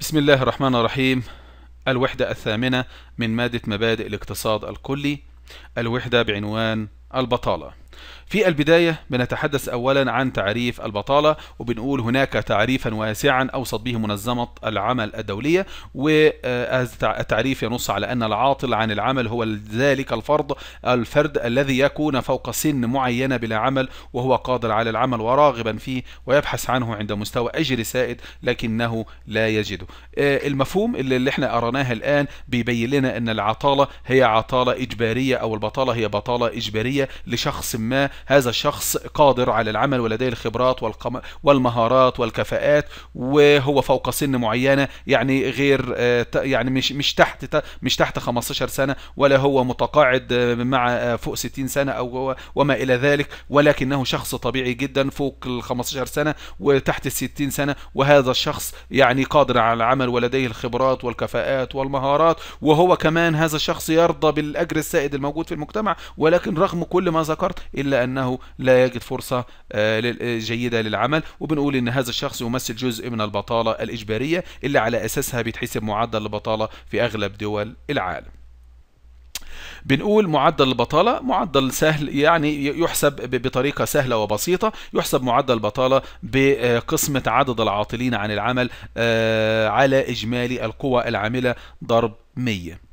بسم الله الرحمن الرحيم. الوحدة الثامنة من مادة مبادئ الاقتصاد الكلي، الوحدة بعنوان البطالة. في البداية بنتحدث أولا عن تعريف البطالة، وبنقول هناك تعريفا واسعا أوصت به منظمة العمل الدولية، وهذا التعريف ينص على أن العاطل عن العمل هو ذلك الفرد الذي يكون فوق سن معينة بلا عمل، وهو قادر على العمل وراغبا فيه ويبحث عنه عند مستوى أجر سائد لكنه لا يجده. المفهوم اللي احنا أرناها الآن بيبين لنا أن العطالة هي عطالة إجبارية، أو البطالة هي بطالة إجبارية لشخص ما. هذا الشخص قادر على العمل ولديه الخبرات والمهارات والكفاءات، وهو فوق سن معينة، يعني غير مش تحت 15 سنة، ولا هو متقاعد مع فوق 60 سنة أو وما إلى ذلك، ولكنه شخص طبيعي جدا فوق ال 15 سنة وتحت ال 60 سنة. وهذا الشخص يعني قادر على العمل ولديه الخبرات والكفاءات والمهارات، وهو كمان هذا الشخص يرضى بالأجر السائد الموجود في المجتمع، ولكن رغم كل ما ذكرت إلا أنه لا يجد فرصة جيدة للعمل. وبنقول إن هذا الشخص يمثل جزء من البطالة الإجبارية اللي على أساسها بيتحسب معدل البطالة في أغلب دول العالم. بنقول معدل البطالة معدل سهل، يعني يحسب بطريقة سهلة وبسيطة. يحسب معدل البطالة بقسمة عدد العاطلين عن العمل على إجمالي القوى العاملة ضرب 100.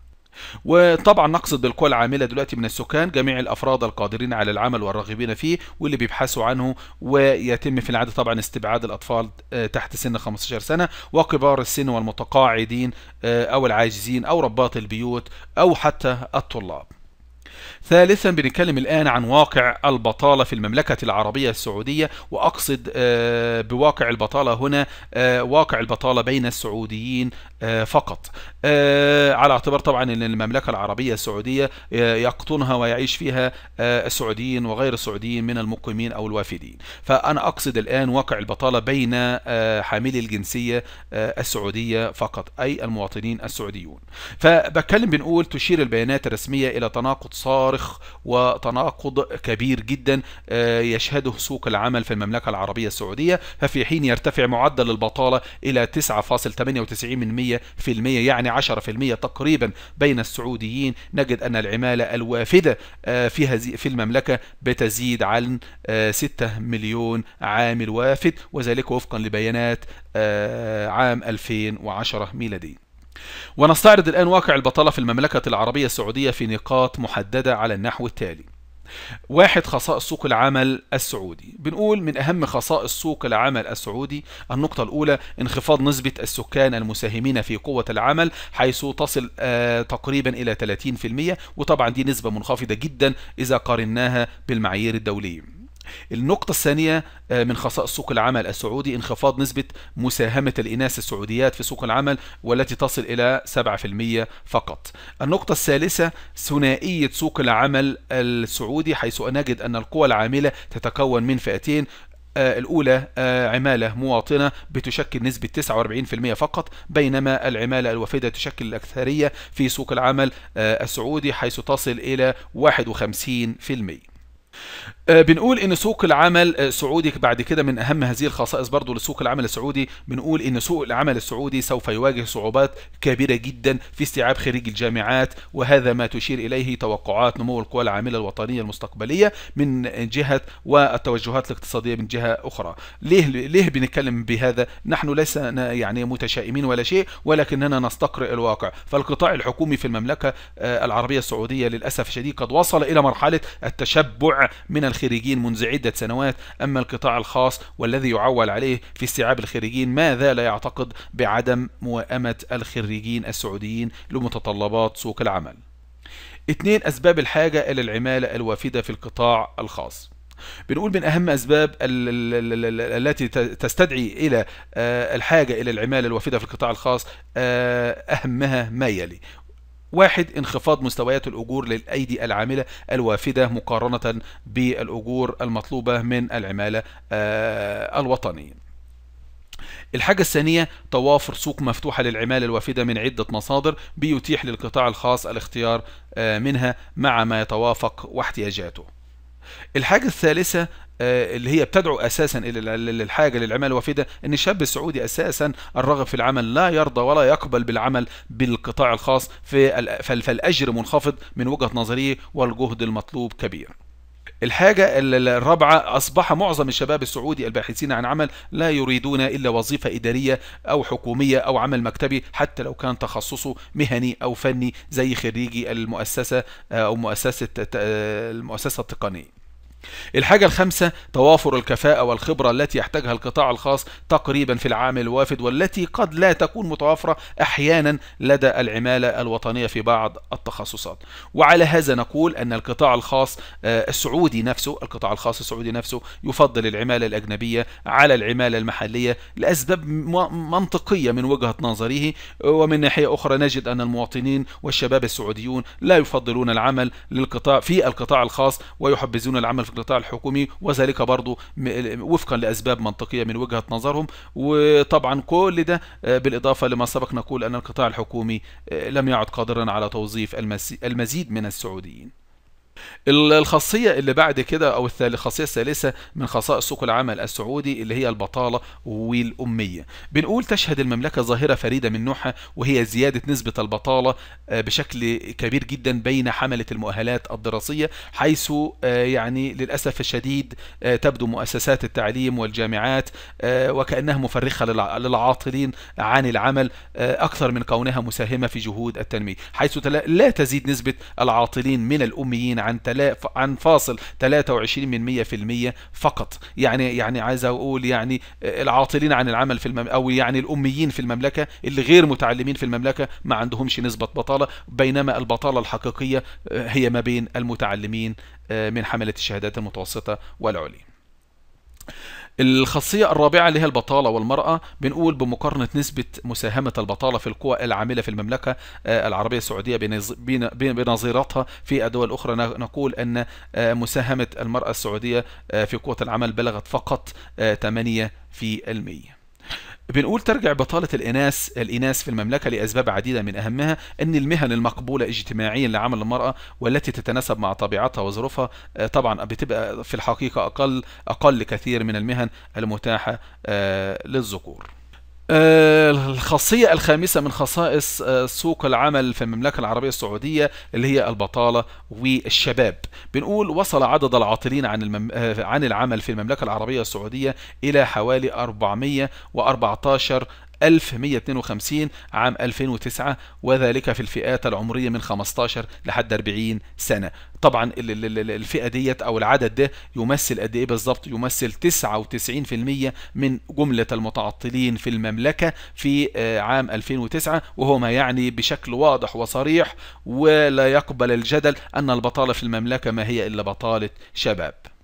وطبعا نقصد بالقوى العاملة دلوقتي من السكان جميع الأفراد القادرين على العمل والراغبين فيه واللي بيبحثوا عنه، ويتم في العادة طبعا استبعاد الأطفال تحت سن 15 سنة وكبار السن والمتقاعدين أو العاجزين أو رباط البيوت أو حتى الطلاب. ثالثا بنتكلم الآن عن واقع البطالة في المملكة العربية السعودية، وأقصد بواقع البطالة هنا واقع البطالة بين السعوديين فقط، على اعتبار طبعا أن المملكة العربية السعودية يقطنها ويعيش فيها السعوديين وغير السعوديين من المقيمين أو الوافدين. فأنا أقصد الآن واقع البطالة بين حاملي الجنسية السعودية فقط، أي المواطنين السعوديون. فبتكلم بنقول تشير البيانات الرسمية إلى تناقض صارخ وتناقض كبير جدا يشهده سوق العمل في المملكة العربية السعودية، ففي حين يرتفع معدل البطالة إلى 9.98%، يعني 10% تقريبا بين السعوديين. نجد أن العمالة الوافدة في المملكة بتزيد عن 6 مليون عامل وافد، وذلك وفقا لبيانات عام 2010 ميلادي. ونستعرض الآن واقع البطالة في المملكة العربية السعودية في نقاط محددة على النحو التالي. 1. خصائص سوق العمل السعودي. بنقول من أهم خصائص سوق العمل السعودي النقطة الأولى انخفاض نسبة السكان المساهمين في قوة العمل، حيث تصل تقريبا إلى 30%، وطبعا دي نسبة منخفضة جدا إذا قارناها بالمعايير الدولية. النقطة الثانية من خصائص سوق العمل السعودي انخفاض نسبة مساهمة الإناث السعوديات في سوق العمل، والتي تصل إلى 7% فقط. النقطة الثالثة ثنائية سوق العمل السعودي، حيث نجد أن القوى العاملة تتكون من فئتين. الأولى عمالة مواطنة بتشكل نسبة 49% فقط، بينما العمالة الوافدة تشكل الأكثرية في سوق العمل السعودي، حيث تصل إلى 51%. بنقول ان سوق العمل السعودي بعد كده من اهم هذه الخصائص برضو لسوق العمل السعودي. بنقول ان سوق العمل السعودي سوف يواجه صعوبات كبيرة جدا في استيعاب خريج الجامعات، وهذا ما تشير اليه توقعات نمو القوى العاملة الوطنية المستقبلية من جهة، والتوجهات الاقتصادية من جهة اخرى. ليه بنتكلم بهذا؟ نحن لسنا يعني متشائمين ولا شيء، ولكننا نستقرئ الواقع. فالقطاع الحكومي في المملكة العربية السعودية للاسف الشديد قد وصل الى مرحلة التشبع من الخريجين منذ عدة سنوات، أما القطاع الخاص والذي يعول عليه في استيعاب الخريجين ما زال يعتقد بعدم موائمة الخريجين السعوديين لمتطلبات سوق العمل. 2. أسباب الحاجة إلى العمالة الوافدة في القطاع الخاص. بنقول من أهم أسباب التي تستدعي إلى الحاجة إلى العمالة الوافدة في القطاع الخاص أهمها ما يلي. 1. انخفاض مستويات الأجور للأيدي العاملة الوافدة مقارنة بالأجور المطلوبة من العمالة الوطنية. الحاجة الثانية توافر سوق مفتوحة للعمالة الوافدة من عدة مصادر بيتيح للقطاع الخاص الاختيار منها مع ما يتوافق واحتياجاته. الحاجة الثالثة اللي هي بتدعو اساسا الى الحاجه للعمل الوافده، ان الشاب السعودي اساسا الراغب في العمل لا يرضى ولا يقبل بالعمل بالقطاع الخاص، فالاجر منخفض من وجهه نظري والجهد المطلوب كبير. الحاجة الرابعة، أصبح معظم الشباب السعودي الباحثين عن عمل لا يريدون إلا وظيفة إدارية أو حكومية أو عمل مكتبي، حتى لو كان تخصصه مهني أو فني زي خريجي المؤسسة أو المؤسسة التقنية. الحاجة الخامسة، توافر الكفاءة والخبرة التي يحتاجها القطاع الخاص تقريبا في العام الوافد، والتي قد لا تكون متوافرة أحيانا لدى العمالة الوطنية في بعض التخصصات. وعلى هذا نقول أن القطاع الخاص السعودي نفسه يفضل العمالة الأجنبية على العمالة المحلية لأسباب منطقية من وجهة نظره. ومن ناحية أخرى نجد أن المواطنين والشباب السعوديون لا يفضلون العمل في القطاع الخاص ويحبذون العمل في القطاع الحكومي، وذلك برضو وفقا لأسباب منطقية من وجهة نظرهم. وطبعا كل ده بالإضافة لما سبق نقول أن القطاع الحكومي لم يعد قادرا على توظيف المزيد من السعوديين. الخاصية اللي بعد كده أو الخاصية الثالثة من خصائص سوق العمل السعودي اللي هي البطالة والأمية. بنقول تشهد المملكة ظاهرة فريدة من نوعها، وهي زيادة نسبة البطالة بشكل كبير جدا بين حملة المؤهلات الدراسية، حيث يعني للأسف الشديد تبدو مؤسسات التعليم والجامعات وكأنها مفرخة للعاطلين عن العمل أكثر من كونها مساهمة في جهود التنمية، حيث لا تزيد نسبة العاطلين من الأميين عن فاصل 23% فقط. يعني عايز اقول يعني العاطلين عن العمل في او يعني الاميين في المملكه اللي غير متعلمين في المملكه ما عندهمش نسبه بطاله، بينما البطاله الحقيقيه هي ما بين المتعلمين من حمله الشهادات المتوسطه والعليا. الخاصية الرابعة اللي هي البطالة والمرأة. بنقول بمقارنة نسبة مساهمة البطالة في القوى العاملة في المملكة العربية السعودية بنظيرتها في الدول الأخرى، نقول أن مساهمة المرأة السعودية في قوة العمل بلغت فقط 8%. بنقول ترجع بطالة الإناث في المملكة لأسباب عديدة، من أهمها أن المهن المقبولة اجتماعيا لعمل المرأة والتي تتناسب مع طبيعتها وظروفها طبعا بتبقى في الحقيقة أقل كثير من المهن المتاحة للذكور. الخاصية الخامسة من خصائص سوق العمل في المملكة العربية السعودية اللي هي البطالة والشباب. بنقول وصل عدد العاطلين عن العمل في المملكة العربية السعودية إلى حوالي 414,152 عام 2009، وذلك في الفئات العمرية من 15 لحد 40 سنة. طبعا الفئة ديت او العدد ده يمثل قد ايه بالظبط؟ يمثل 99% من جملة المتعطلين في المملكة في عام 2009، وهو ما يعني بشكل واضح وصريح ولا يقبل الجدل ان البطالة في المملكة ما هي الا بطالة شباب.